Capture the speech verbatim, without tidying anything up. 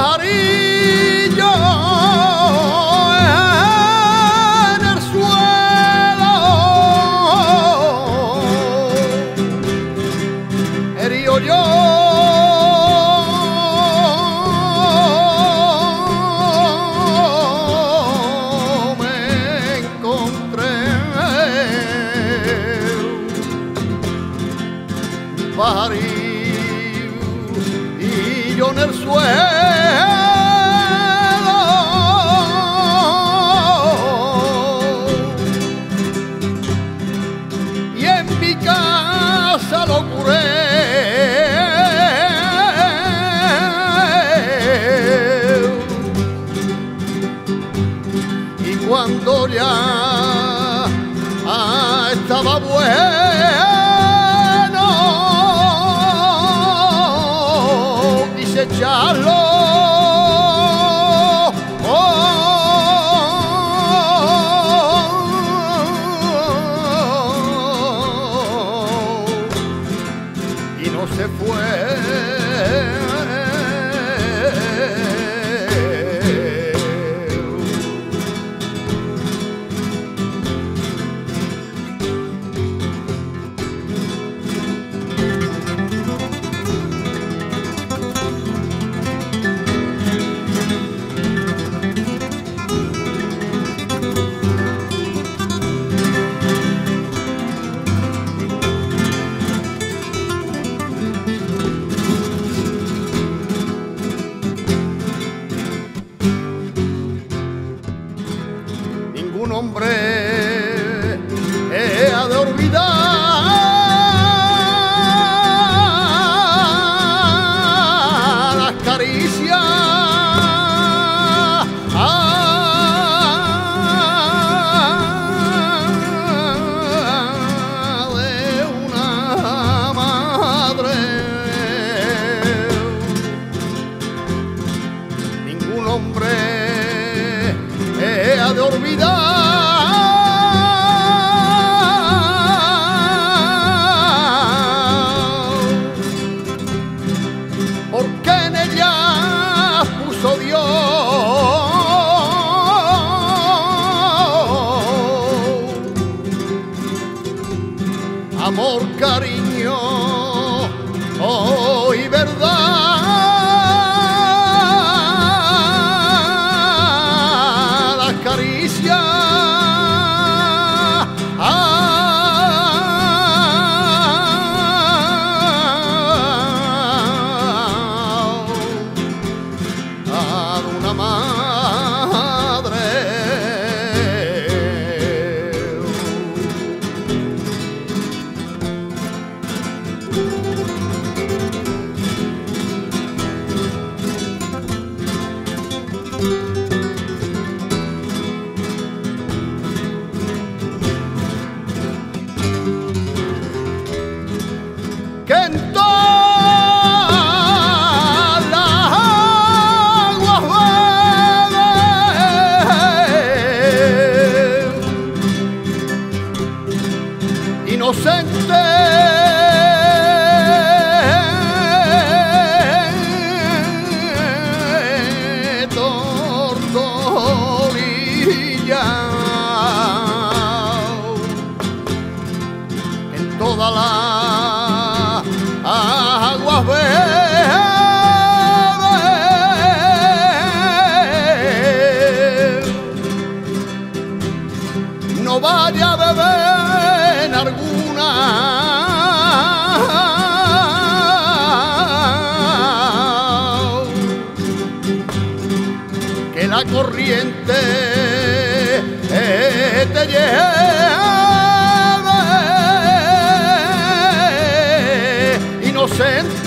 pajarillo en el suelo, herido yo me encontré, pajarillo en el suelo. Cuando ya ah, estaba bueno, quise echarlo oh, oh, oh, oh, y no se fue. Un hombre he de olvidar las caricias ah, de una madre. Ningún hombre he de olvidar amor, cariño, oh, y verdad, las caricias ah, a una madre. Inocente tortolilla en toda la agua bebe, no vaya a beber en alguna. La corriente eh, te lleve inocente.